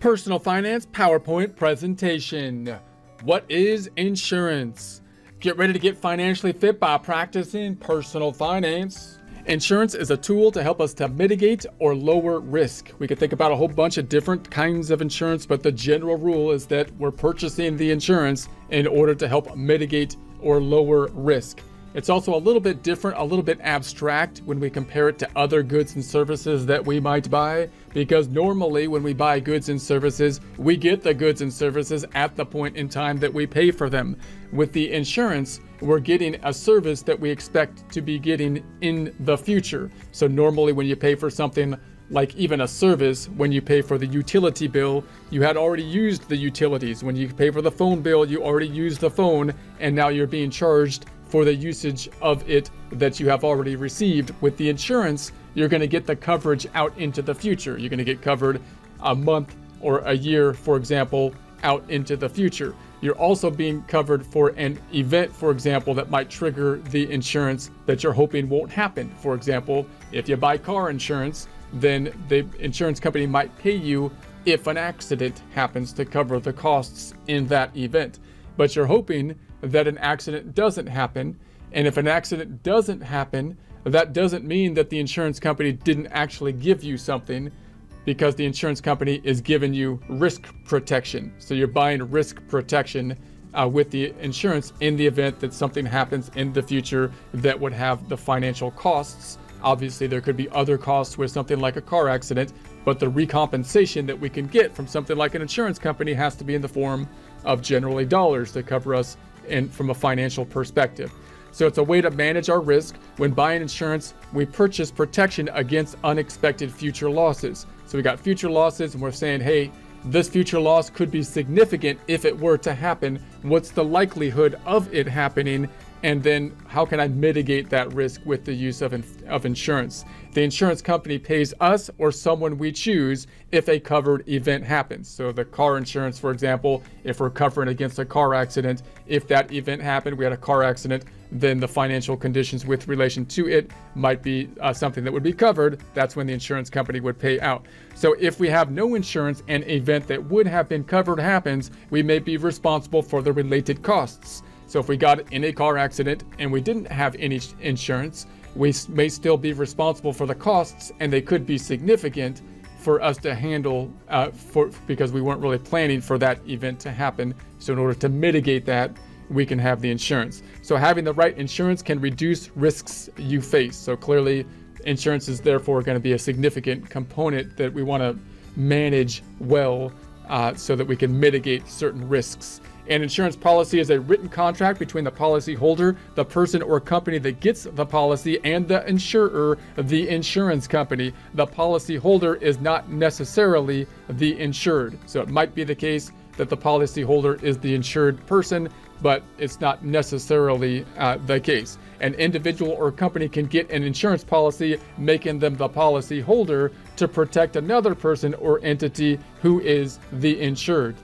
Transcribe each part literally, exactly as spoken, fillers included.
Personal Finance PowerPoint presentation. What is insurance? Get ready to get financially fit by practicing personal finance. Insurance is a tool to help us to mitigate or lower risk. We could think about a whole bunch of different kinds of insurance, but the general rule is that we're purchasing the insurance in order to help mitigate or lower risk. It's also a little bit different, a little bit abstract when we compare it to other goods and services that we might buy, because normally when we buy goods and services, we get the goods and services at the point in time that we pay for them. With the insurance, we're getting a service that we expect to be getting in the future. So normally when you pay for something like even a service, when you pay for the utility bill, you had already used the utilities. When you pay for the phone bill, you already used the phone, and now you're being charged for the usage of it that you have already received. With the insurance, you're gonna get the coverage out into the future. You're gonna get covered a month or a year, for example, out into the future. You're also being covered for an event, for example, that might trigger the insurance that you're hoping won't happen. For example, if you buy car insurance, then the insurance company might pay you if an accident happens to cover the costs in that event. But you're hoping that an accident doesn't happen. And if an accident doesn't happen, that doesn't mean that the insurance company didn't actually give you something, because the insurance company is giving you risk protection. So you're buying risk protection uh, with the insurance in the event that something happens in the future that would have the financial costs. Obviously, there could be other costs with something like a car accident, but the recompensation that we can get from something like an insurance company has to be in the form of generally dollars to cover us and from a financial perspective. So it's a way to manage our risk. When buying insurance, we purchase protection against unexpected future losses. So we got future losses and we're saying, hey, this future loss could be significant if it were to happen. What's the likelihood of it happening? And then how can I mitigate that risk with the use of, in of insurance? The insurance company pays us or someone we choose if a covered event happens. So the car insurance, for example, if we're covering against a car accident, if that event happened, we had a car accident, then the financial conditions with relation to it might be uh, something that would be covered. That's when the insurance company would pay out. So if we have no insurance and an event that would have been covered happens, we may be responsible for the related costs. So if we got in a car accident and we didn't have any insurance, we may still be responsible for the costs, and they could be significant for us to handle uh, for, because we weren't really planning for that event to happen. So in order to mitigate that, we can have the insurance. So having the right insurance can reduce risks you face. So clearly, insurance is therefore going to be a significant component that we want to manage well uh, so that we can mitigate certain risks. An insurance policy is a written contract between the policyholder, the person or company that gets the policy, and the insurer, the insurance company. The policyholder is not necessarily the insured. So it might be the case that the policyholder is the insured person, but it's not necessarily uh, the case. An individual or company can get an insurance policy, making them the policyholder, to protect another person or entity who is the insured.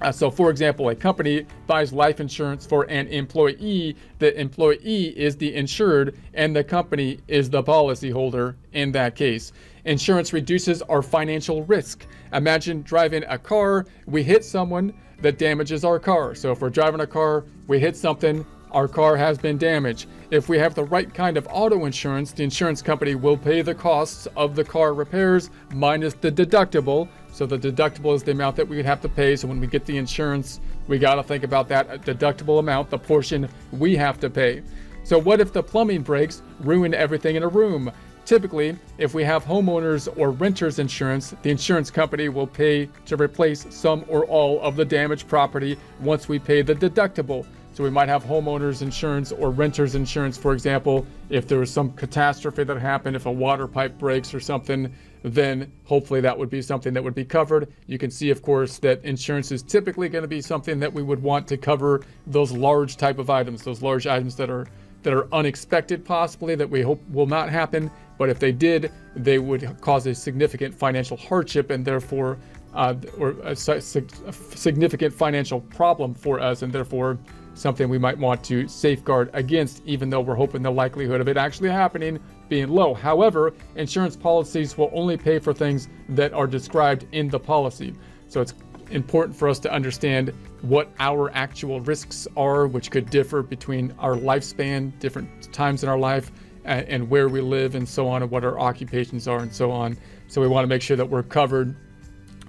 Uh, so, for example, a company buys life insurance for an employee. The employee is the insured, and the company is the policyholder in that case. Insurance reduces our financial risk. Imagine driving a car, we hit someone, that damages our car. So if we're driving a car, we hit something, our car has been damaged. If we have the right kind of auto insurance, the insurance company will pay the costs of the car repairs minus the deductible. So the deductible is the amount that we would have to pay. So when we get the insurance, we got to think about that deductible amount, the portion we have to pay. So what if the plumbing breaks, ruin everything in a room? Typically, if we have homeowners or renters insurance, the insurance company will pay to replace some or all of the damaged property once we pay the deductible. So we might have homeowners insurance or renters insurance, for example, if there was some catastrophe that happened, if a water pipe breaks or something, then hopefully that would be something that would be covered. You can see, of course, that insurance is typically going to be something that we would want to cover those large type of items, those large items that are that are unexpected, possibly, that we hope will not happen. But if they did, they would cause a significant financial hardship and therefore uh, or a, sig a significant financial problem for us, and therefore something we might want to safeguard against, even though we're hoping the likelihood of it actually happening being low. However, insurance policies will only pay for things that are described in the policy. So it's important for us to understand what our actual risks are, which could differ between our lifespan, different times in our life, and, and where we live and so on, and what our occupations are and so on. So we want to make sure that we're covered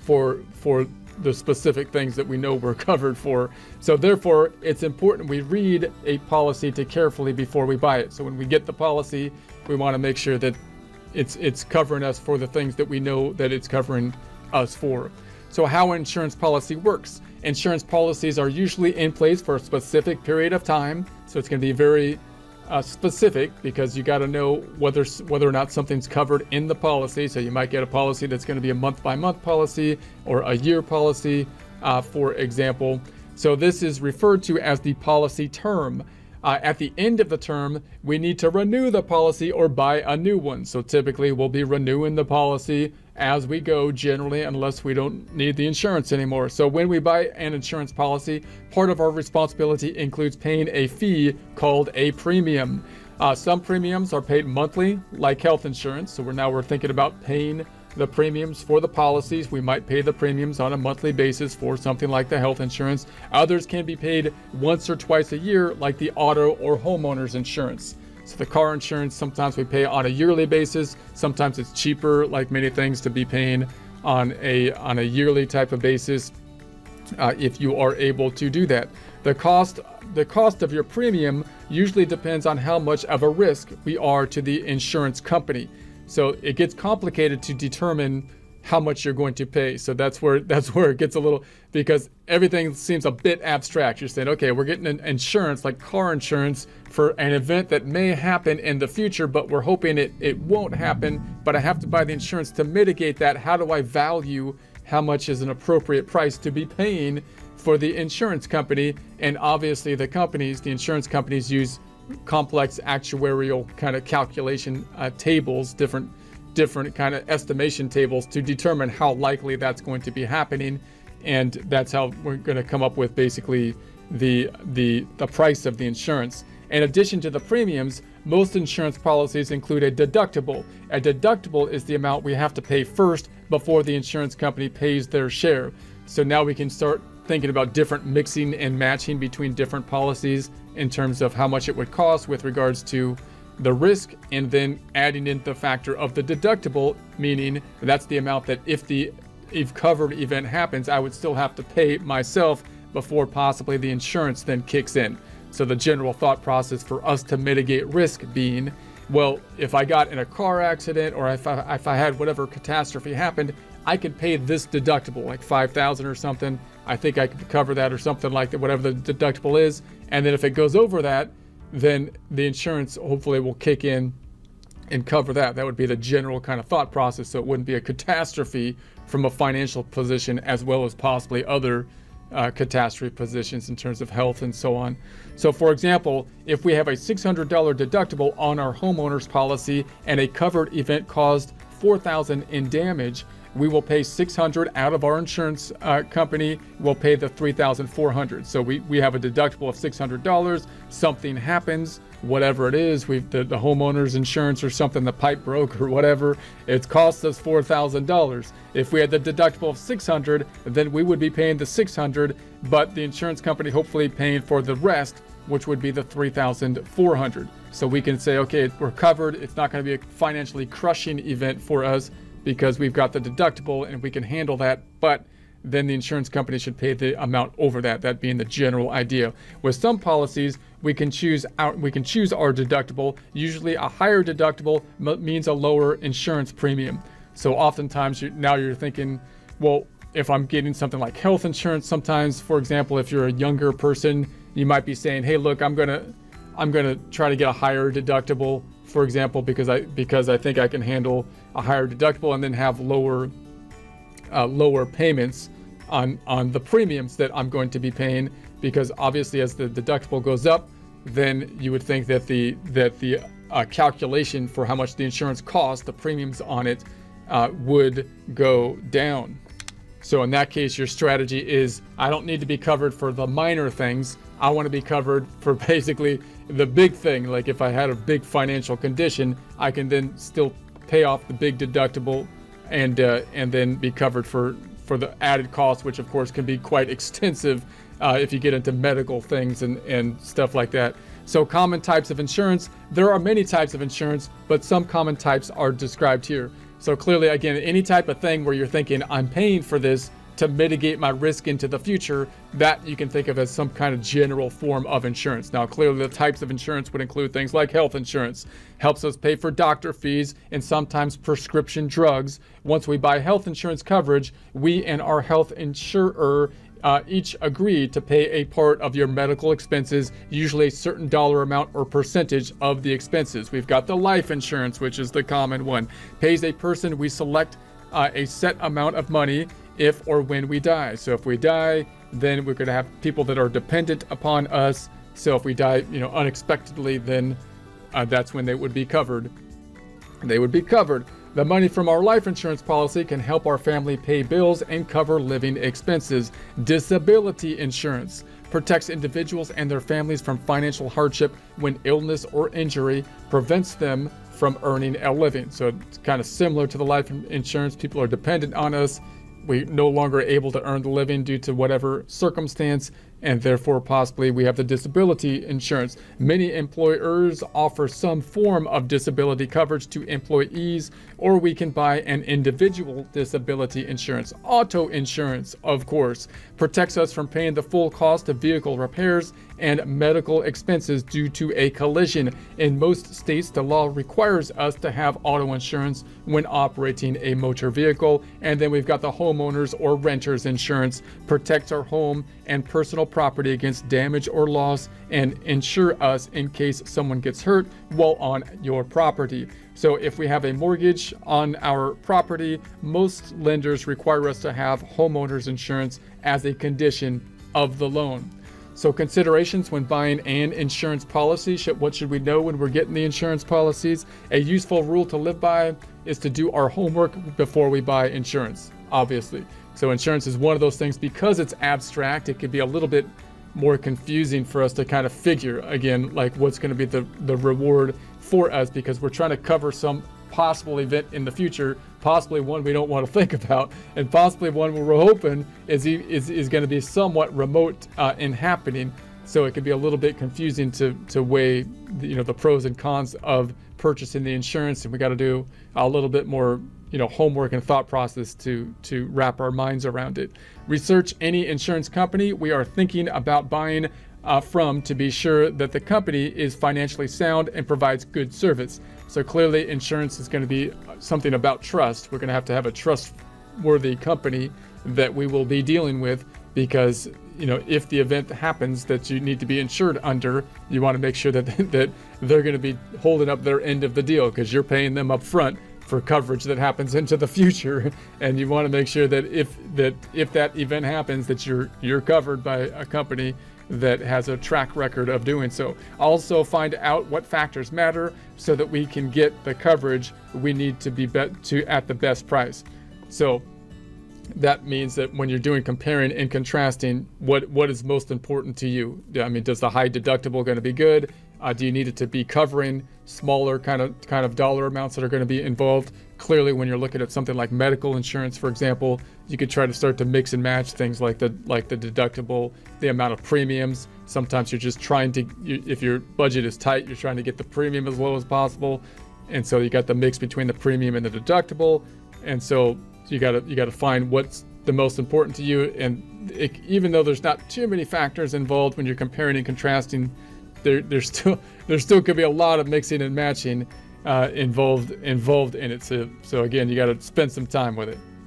for for the specific things that we know we're covered for. So therefore, it's important we read a policy to carefully before we buy it. So when we get the policy, we want to make sure that it's it's covering us for the things that we know that it's covering us for. So how insurance policy works. Insurance policies are usually in place for a specific period of time. So it's going to be very uh, specific, because you got to know whether whether or not something's covered in the policy. So you might get a policy that's going to be a month by month policy or a year policy, uh, for example. So this is referred to as the policy term. Uh, at the end of the term, we need to renew the policy or buy a new one. So typically we'll be renewing the policy as we go, generally, unless we don't need the insurance anymore. So when we buy an insurance policy, part of our responsibility includes paying a fee called a premium. Uh, some premiums are paid monthly, like health insurance. So we're now we're thinking about paying the premiums for the policies. We might pay the premiums on a monthly basis for something like the health insurance. Others can be paid once or twice a year, like the auto or homeowners insurance. So the car insurance, sometimes we pay on a yearly basis. Sometimes it's cheaper, like many things, to be paying on a on a yearly type of basis, uh, if you are able to do that. The cost the cost of your premium usually depends on how much of a risk we are to the insurance company. So it gets complicated to determine how much you're going to pay. So that's where that's where it gets a little, because everything seems a bit abstract. You're saying, okay, we're getting an insurance like car insurance for an event that may happen in the future, but we're hoping it, it won't happen, but I have to buy the insurance to mitigate that. How do I value how much is an appropriate price to be paying for the insurance company? And obviously the companies, the insurance companies use complex actuarial kind of calculation uh, tables, different different kind of estimation tables to determine how likely that's going to be happening, and that's how we're going to come up with basically the the the price of the insurance. In addition to the premiums, most insurance policies include a deductible. A deductible is the amount we have to pay first before the insurance company pays their share. So now we can start thinking about different mixing and matching between different policies in terms of how much it would cost with regards to the risk, and then adding in the factor of the deductible, meaning that's the amount that if the if covered event happens, I would still have to pay myself before possibly the insurance then kicks in. So the general thought process for us to mitigate risk being, well, if I got in a car accident or if I, if I had whatever catastrophe happened, I could pay this deductible, like five thousand or something. I think I could cover that or something like that, whatever the deductible is. And then if it goes over that, then the insurance hopefully will kick in and cover that. That would be the general kind of thought process. So it wouldn't be a catastrophe from a financial position, as well as possibly other uh, catastrophe positions in terms of health and so on. So for example, if we have a six hundred dollar deductible on our homeowner's policy and a covered event caused four thousand dollars in damage, we will pay six hundred dollars out of our insurance uh, company. We'll pay the three thousand four hundred dollars. So we, we have a deductible of six hundred dollars. Something happens, whatever it is, we've, the, the homeowner's insurance or something, the pipe broke or whatever, it's cost us four thousand dollars. If we had the deductible of six hundred dollars, then we would be paying the six hundred dollars, but the insurance company hopefully paying for the rest, which would be the three thousand four hundred dollars. So we can say, okay, we're covered. It's not going to be a financially crushing event for us, because we've got the deductible and we can handle that, but then the insurance company should pay the amount over that, that being the general idea. With some policies, we can choose our, we can choose our deductible. Usually a higher deductible means a lower insurance premium. So oftentimes you, now you're thinking, well, if I'm getting something like health insurance, sometimes, for example, if you're a younger person, you might be saying, hey, look, I'm going to I'm going to try to get a higher deductible, for example, because I because I think I can handle a higher deductible and then have lower uh, lower payments on on the premiums that I'm going to be paying, because obviously as the deductible goes up, then you would think that the that the uh, calculation for how much the insurance costs, the premiums on it, uh, would go down. So in that case, your strategy is, I don't need to be covered for the minor things. I want to be covered for basically the big thing. Like if I had a big financial condition, I can then still pay off the big deductible and uh, and then be covered for for the added cost, which of course can be quite extensive uh, if you get into medical things and, and stuff like that. So common types of insurance. There are many types of insurance, but some common types are described here. So clearly, again, any type of thing where you're thinking, I'm paying for this to mitigate my risk into the future, that you can think of as some kind of general form of insurance. Now, clearly the types of insurance would include things like health insurance, helps us pay for doctor fees and sometimes prescription drugs. Once we buy health insurance coverage, we and our health insurer Uh, each agree to pay a part of your medical expenses, usually a certain dollar amount or percentage of the expenses. We've got the life insurance, which is the common one. Pays a person we select uh, a set amount of money if or when we die. So if we die, then we're going to have people that are dependent upon us. So if we die, you know, unexpectedly, then uh, that's when they would be covered. They would be covered. The money from our life insurance policy can help our family pay bills and cover living expenses. Disability insurance protects individuals and their families from financial hardship when illness or injury prevents them from earning a living. So it's kind of similar to the life insurance. People are dependent on us. We're no longer able to earn the living due to whatever circumstance, and therefore possibly we have the disability insurance. Many employers offer some form of disability coverage to employees, or we can buy an individual disability insurance. Auto insurance, of course, protects us from paying the full cost of vehicle repairs and medical expenses due to a collision. In most states, the law requires us to have auto insurance when operating a motor vehicle. And then we've got the homeowners or renters insurance, protects our home and personal property against damage or loss and insure us in case someone gets hurt while on your property. So if we have a mortgage on our property, most lenders require us to have homeowners insurance as a condition of the loan. So considerations when buying an insurance policy. Should, what should we know when we're getting the insurance policies? A useful rule to live by is to do our homework before we buy insurance, obviously. So insurance is one of those things, because it's abstract, it can be a little bit more confusing for us to kind of figure, again, like what's going to be the, the reward for us, because we're trying to cover some possible event in the future, possibly one we don't want to think about, and possibly one we're hoping is is, is going to be somewhat remote uh, in happening. So it can be a little bit confusing to to weigh the, you know the pros and cons of purchasing the insurance, and we got to do a little bit more you know homework and thought process to to wrap our minds around it. Research any insurance company we are thinking about buying Uh, from to be sure that the company is financially sound and provides good service. So clearly insurance is going to be something about trust. We're going to have to have a trustworthy company that we will be dealing with, because you know if the event happens that you need to be insured under, you want to make sure that that they're going to be holding up their end of the deal, because you're paying them up front for coverage that happens into the future, and you want to make sure that if that if that event happens, that you're you're covered by a company that has a track record of doing so. Also find out what factors matter so that we can get the coverage we need to be bet to at the best price. So that means that when you're doing comparing and contrasting, what what is most important to you? I mean, does the high deductible going to be good? Uh, do you need it to be covering smaller kind of kind of dollar amounts that are going to be involved? Clearly, when you're looking at something like medical insurance, for example, you could try to start to mix and match things like the like the deductible, the amount of premiums. Sometimes you're just trying to, you, if your budget is tight, you're trying to get the premium as low as possible, and so you got the mix between the premium and the deductible, and so you gotta you gotta find what's the most important to you. And it, even though there's not too many factors involved when you're comparing and contrasting, There, there's still there still could be a lot of mixing and matching uh, involved involved in it. So, so again, you got to spend some time with it.